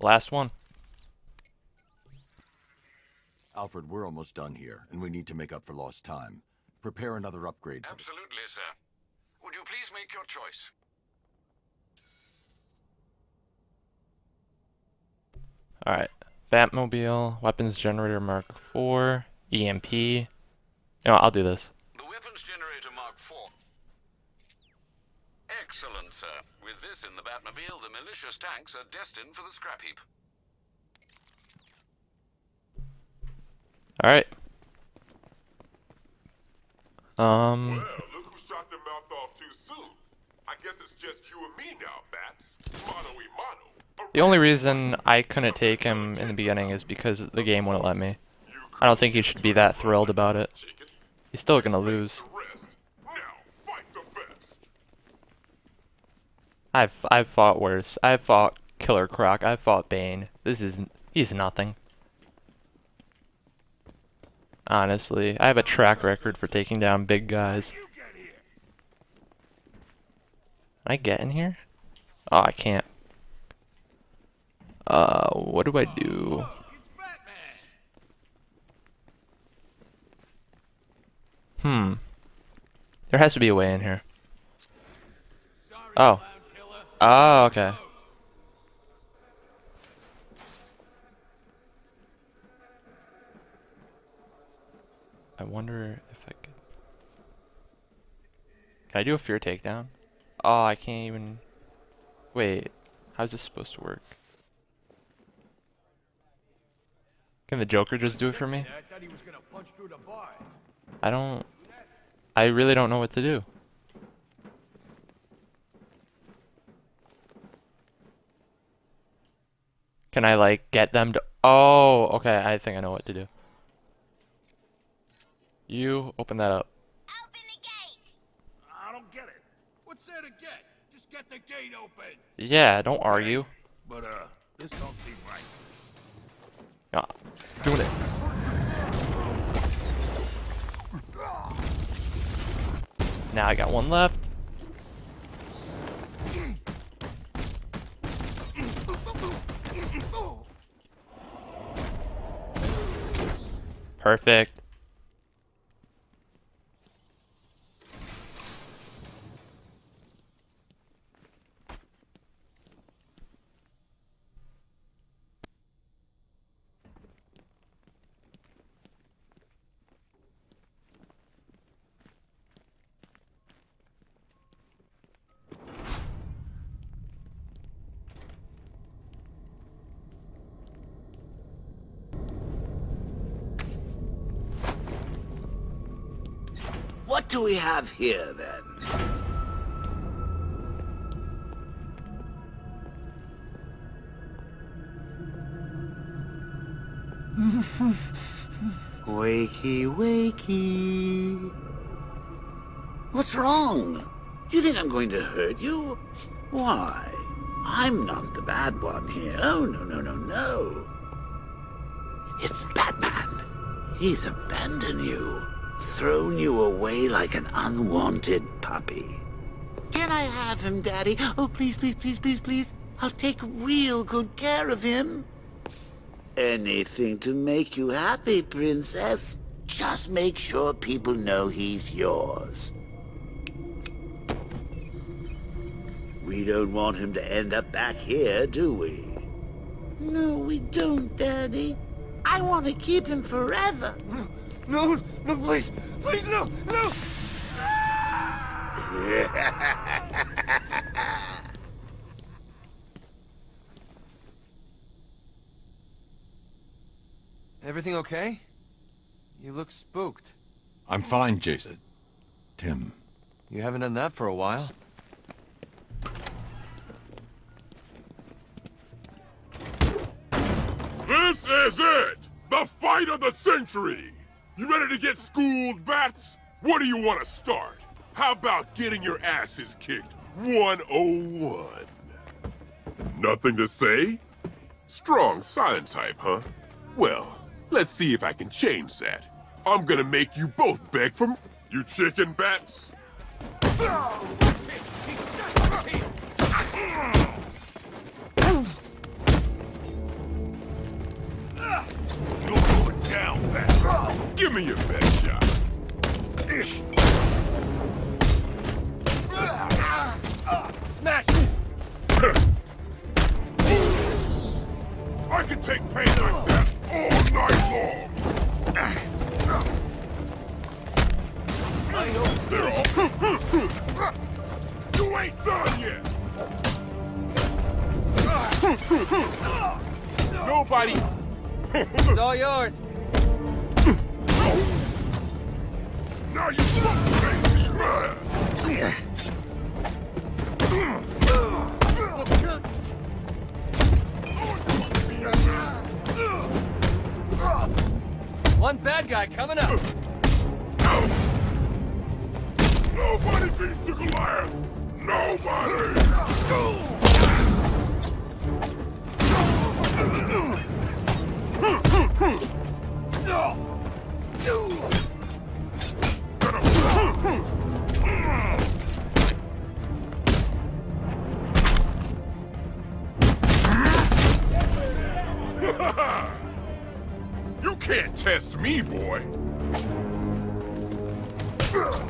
Last one. Alfred, we're almost done here, and we need to make up for lost time. Prepare another upgrade. Absolutely, sir. Would you please make your choice? Alright. Batmobile, weapons generator Mark IV, EMP. No, I'll do this. The weapons generator Mark IV. Excellent, sir. With this in the Batmobile, the malicious tanks are destined for the scrap heap. Alright. Well, look who shot their mouth off too soon. I guess it's just you and me now, Bats. Mono e mono. The only reason I couldn't take him in the beginning is because the game wouldn't let me. I don't think he should be that thrilled about it. He's still gonna lose. I've fought worse. I've fought Killer Croc. I've fought Bane. This isn't. He's nothing. Honestly, I have a track record for taking down big guys. Can I get in here? Oh, I can't. What do I do? There has to be a way in here. Oh. Oh, okay. I wonder if I could... Can I do a fear takedown? Oh, I can't even... Wait, how's this supposed to work? Can the Joker just do it for me? I don't... I really don't know what to do. Can I, like, get them to... Oh, okay, I think I know what to do. You open that up. Open the gate. I don't get it. What's there to get? Just get the gate open. Yeah, don't argue. But this don't seem right. Yeah, doing it. Now I got one left. Perfect. What do we have here, then? Wakey, wakey. What's wrong? Do you think I'm going to hurt you? Why? I'm not the bad one here. Oh, no, no, no, no. It's Batman. He's abandoned you. Thrown you away like an unwanted puppy. Can I have him, Daddy? Oh, please, please, please, please, please. I'll take real good care of him. Anything to make you happy, Princess. Just make sure people know he's yours. We don't want him to end up back here, do we? No, we don't, Daddy. I want to keep him forever. No, no, please, please, no, no! Everything okay? You look spooked. I'm fine, Jason. Tim. You haven't done that for a while. This is it! The fight of the century! You ready to get schooled, Bats? What do you want to start? How about getting your asses kicked? 101. Nothing to say? Strong silent type, huh? Well, let's see if I can change that. I'm gonna make you both beg for... You chicken, Bats? Give me your best shot. Smash it! I can take pain like that all night long. I know. They're all... You ain't done yet! Nobody! It's all yours! Now you fucking me! One bad guy coming up! Nobody beats the Goliath! Nobody! No! You can't test me, boy.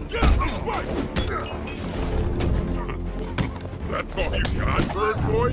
Get the fight. That's all you got, bird boy?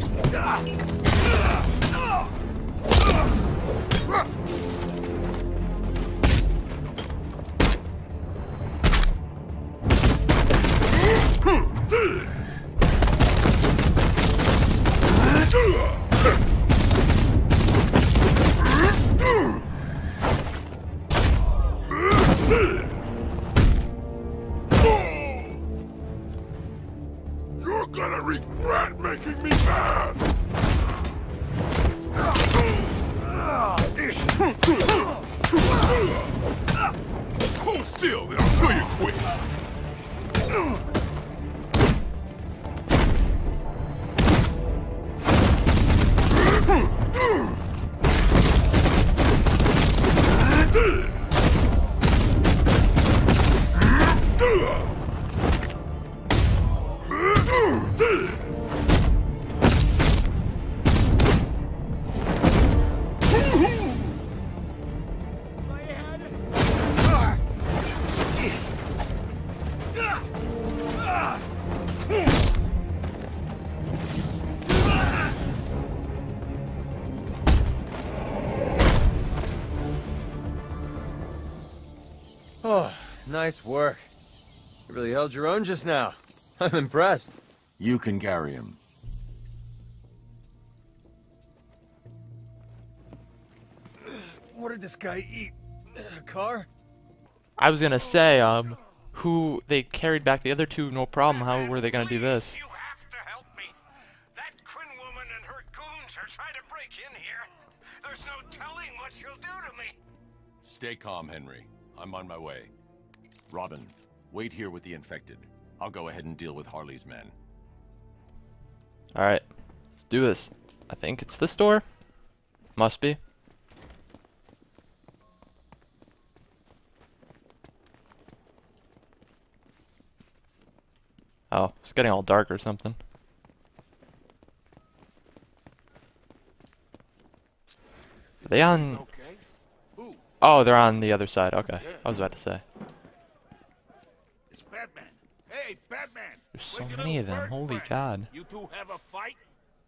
Nice work. You really held your own just now. I'm impressed. You can carry him. What did this guy eat? A car? I was gonna say, who they carried back the other two, no problem. How were they gonna do this? You have to help me. That Quinn woman and her goons are trying to break in here. There's no telling what she'll do to me. Stay calm, Henry. I'm on my way. Robin, wait here with the infected. I'll go ahead and deal with Harley's men. Alright, let's do this. I think it's this door? Must be. Oh, it's getting all dark or something. Are they on... Oh, they're on the other side. Okay, I was about to say. Batman. Hey, Batman! There's so many of them. Holy God! You two have a fight?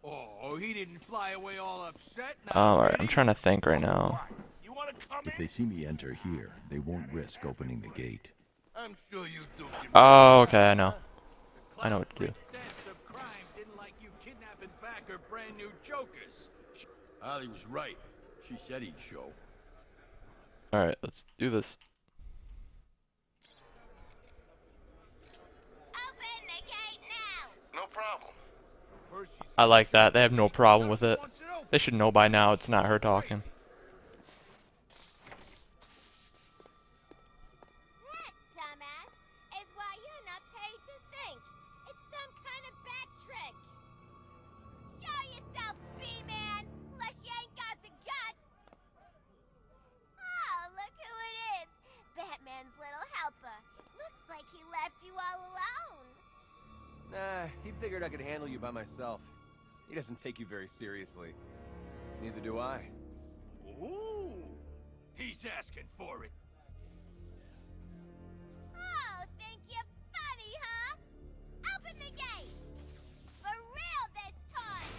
Oh, he didn't fly away all upset. Oh, all right, I'm trying to think right now. If they see me enter here, they won't risk opening the gate. I'm sure you do. Oh, okay, I know. I know what to do. Didn't like you kidnapping back her brand new Jokers. Harley was right. She said he'd show. All right, let's do this. I like that. They have no problem with it. They should know by now it's not her talking. That, dumbass, is why you're not paid to think. It's some kind of bad trick. Show yourself, B-Man, unless you ain't got the guts. Oh, look who it is. Batman's little helper. Looks like he left you all alone. Nah, he figured I could handle you by myself. He doesn't take you very seriously. Neither do I. Ooh, he's asking for it. game! For real this time!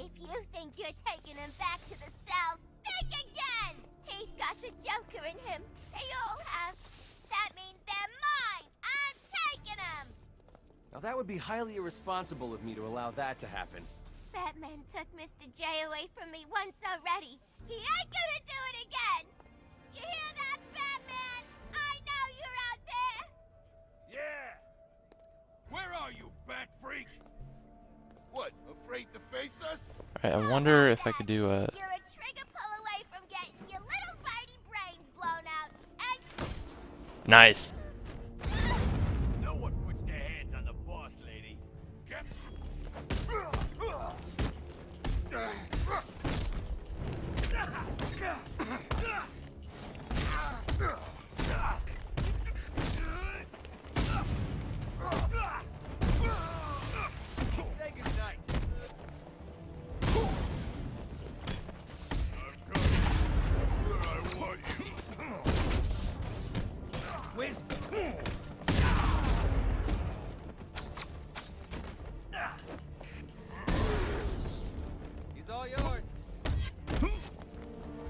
If you think you're taking him back to the cells, think again! He's got the Joker in him. They all have. That means they're mine! I'm taking them! Now that would be highly irresponsible of me to allow that to happen. Batman took Mr. J away from me once already. He ain't gonna do it again! You hear that, Batman? I know you're out there! Yeah! Where are you, Bat Freak? What, afraid to face us? Alright, I wonder if I could do a... You're a trigger pull away from getting your little righty brains blown out, and... Nice. No one puts their hands on the boss, lady.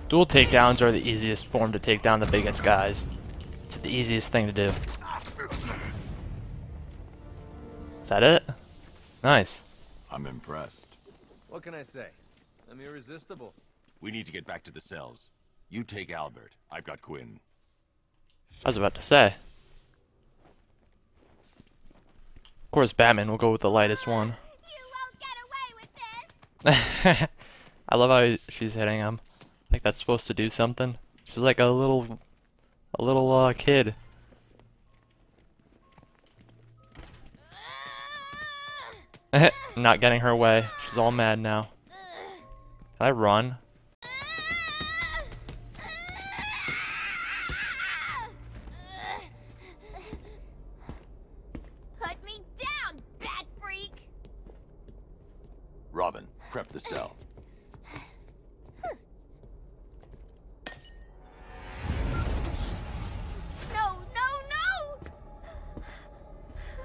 Dual takedowns are the easiest form to take down the biggest guys. It's the easiest thing to do. Is that it? Nice. I'm impressed. What can I say? I'm irresistible. We need to get back to the cells. You take Albert. I've got Quinn. I was about to say. Of course, Batman will go with the lightest one. You won't get away with this. I love how she's hitting him. Like that's supposed to do something. She's like a little kid. Not getting her way. She's all mad now. Can I run? Put me down, Bat Freak. Robin, prep the cell.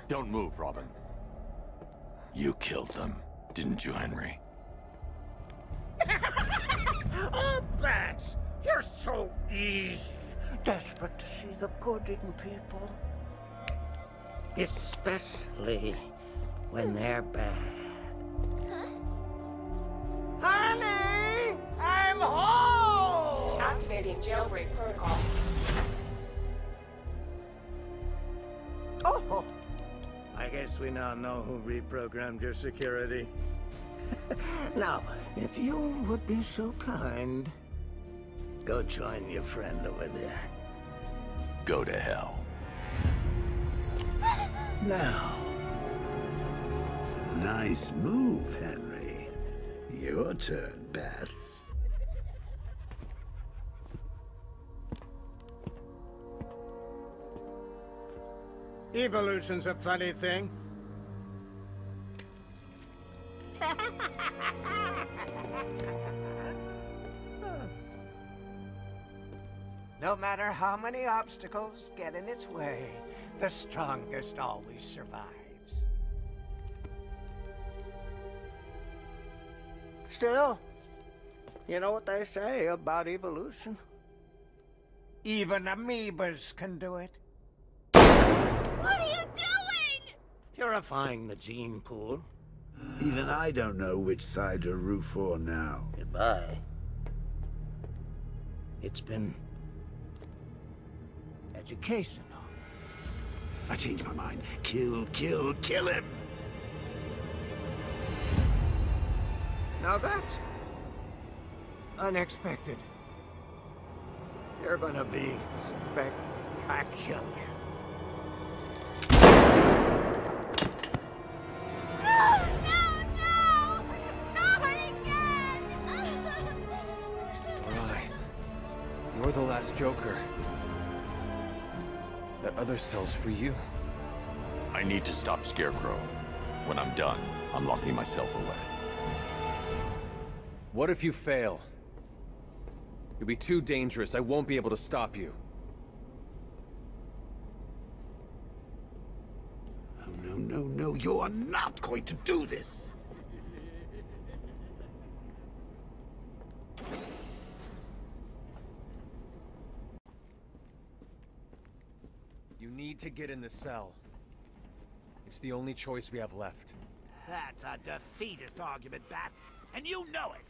Don't move, Robin. You killed them, didn't you, Henry? Oh, Bats! You're so easy. Desperate to see the good in people. Especially when they're bad. Huh? Honey! I'm home! Activating jailbreak protocol. Oh! I guess we now know who reprogrammed your security. Now, if you would be so kind, go join your friend over there. Go to hell. Now. Nice move, Henry. Your turn, Bats. Evolution's a funny thing. No matter how many obstacles get in its way, the strongest always survives. Still, you know what they say about evolution? Even amoebas can do it. What are you doing? Purifying the gene pool. Even I don't know which side to root for now. Goodbye. It's been... educational. I changed my mind. Kill, kill, kill him! Now that's... unexpected. You're gonna be spectacular. You're the last Joker. That other cell's for you. I need to stop Scarecrow. When I'm done, I'm locking myself away. What if you fail? You'll be too dangerous. I won't be able to stop you. Oh no. No, you are not going to do this! You need to get in the cell. It's the only choice we have left. That's a defeatist argument, Bats, and you know it!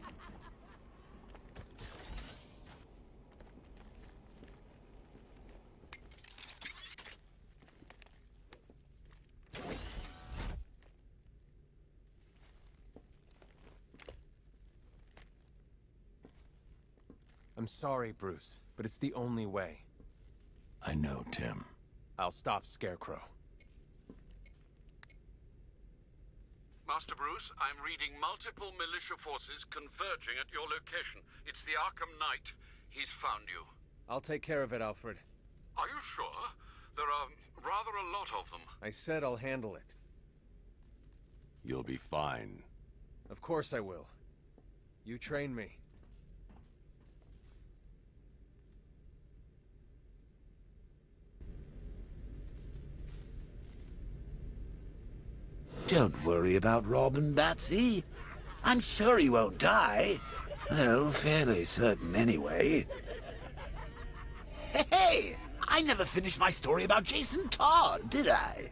I'm sorry, Bruce, but it's the only way. I know, Tim. I'll stop Scarecrow. Master Bruce, I'm reading multiple militia forces converging at your location. It's the Arkham Knight. He's found you. I'll take care of it, Alfred. Are you sure? There are rather a lot of them. I said I'll handle it. You'll be fine. Of course I will. You train me. Don't worry about Robin, Batsy. I'm sure he won't die. Well, fairly certain anyway. Hey! I never finished my story about Jason Todd, did I?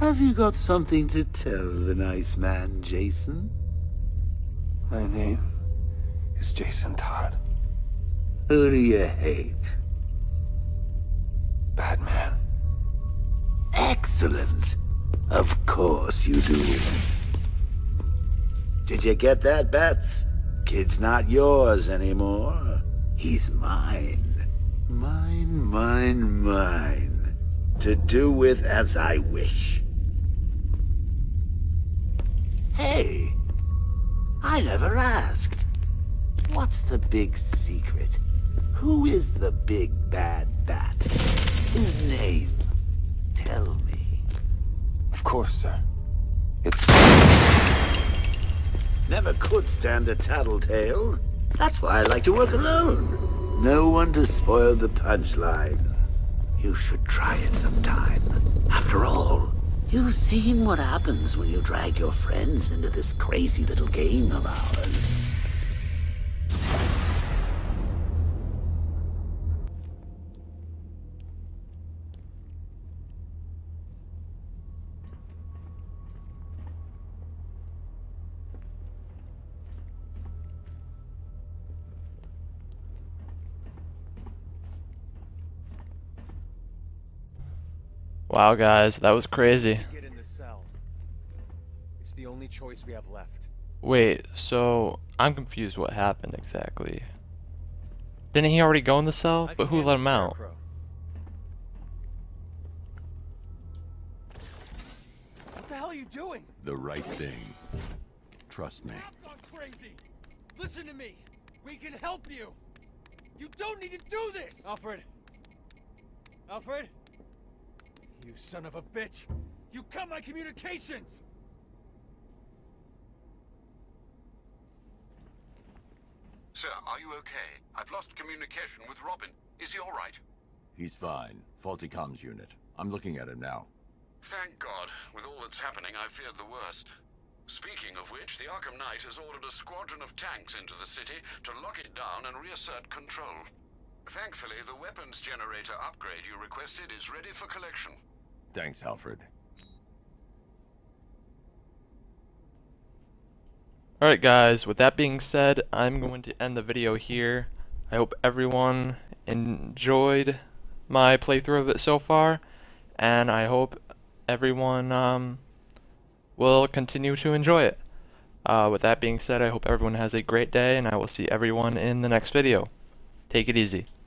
Have you got something to tell the nice man, Jason? My name is Jason Todd. Who do you hate? Batman. Excellent! Of course you do. Did you get that, Bats? Kid's not yours anymore. He's mine. Mine. To do with as I wish. Hey, I never asked. What's the big secret? Who is the big bad bat? His name, tell me. Of course, sir. It's... Never could stand a tattletale. That's why I like to work alone. No one to spoil the punchline. You should try it sometime. After all, you've seen what happens when you drag your friends into this crazy little game of ours. Wow, guys, that was crazy. It's the only choice we have left. Wait, so I'm confused what happened exactly. Didn't he already go in the cell? But who let him out? What the hell are you doing? The right thing. Trust me. I've gone crazy. Listen to me. We can help you. You don't need to do this. Alfred. Alfred? You son of a bitch! You cut my communications! Sir, are you okay? I've lost communication with Robin. Is he all right? He's fine. Faulty comms unit. I'm looking at him now. Thank God. With all that's happening, I feared the worst. Speaking of which, the Arkham Knight has ordered a squadron of tanks into the city to lock it down and reassert control. Thankfully, the weapons generator upgrade you requested is ready for collection. Thanks, Alfred. Alright guys, with that being said, I'm going to end the video here. I hope everyone enjoyed my playthrough of it so far, and I hope everyone will continue to enjoy it. With that being said, I hope everyone has a great day, and I will see everyone in the next video. Take it easy.